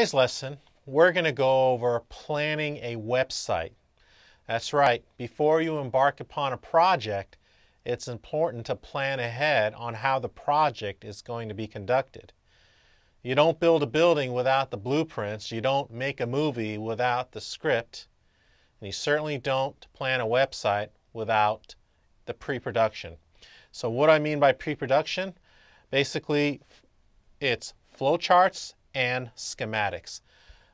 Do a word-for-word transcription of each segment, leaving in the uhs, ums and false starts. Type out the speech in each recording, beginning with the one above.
Today's lesson, we're going to go over planning a website. That's right, before you embark upon a project, it's important to plan ahead on how the project is going to be conducted. You don't build a building without the blueprints, you don't make a movie without the script, and you certainly don't plan a website without the pre-production. So what I mean by pre-production, basically it's flowcharts and schematics.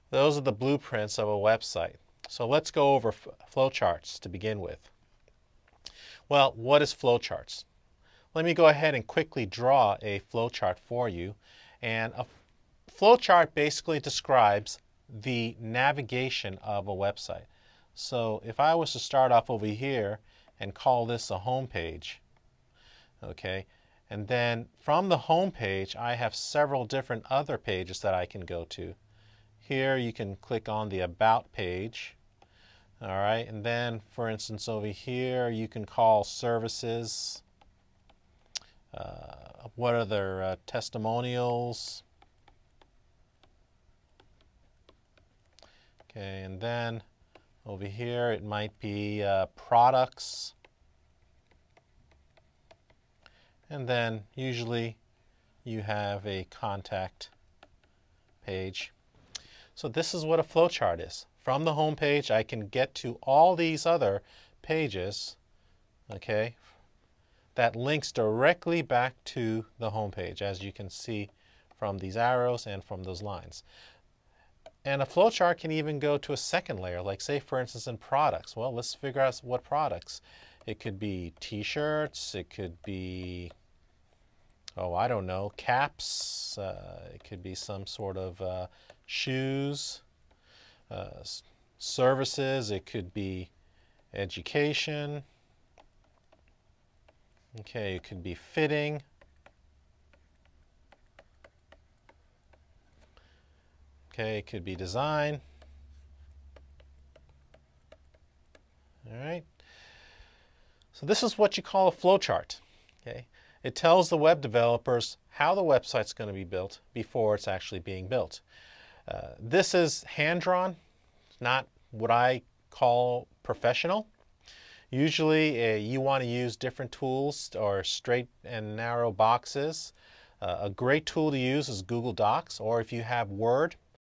Those are the blueprints of a website. So let's go over flowcharts to begin with. Well, what is flowcharts? Let me go ahead and quickly draw a flowchart for you. And a flowchart basically describes the navigation of a website. So if I was to start off over here and call this a home page, okay, and then from the home page I have several different other pages that I can go to. Here you can click on the About page, all right, and then for instance over here you can call services, uh, what are their uh, testimonials, okay, and then over here it might be uh, products. And then usually you have a contact page. So this is what a flowchart is. From the home page I can get to all these other pages, okay, that links directly back to the home page, as you can see from these arrows and from those lines. And a flowchart can even go to a second layer, like say for instance in products. Well, let's figure out what products. It could be t-shirts, it could be, oh, I don't know, caps, uh, it could be some sort of uh, shoes, uh, services, it could be education, okay, it could be fitting, okay, it could be design, all right. So this is what you call a flowchart. Okay? It tells the web developers how the website's going to be built before it's actually being built. Uh, this is hand-drawn, not what I call professional. Usually uh, you want to use different tools or straight and narrow boxes. Uh, a great tool to use is Google Docs, or if you have Word,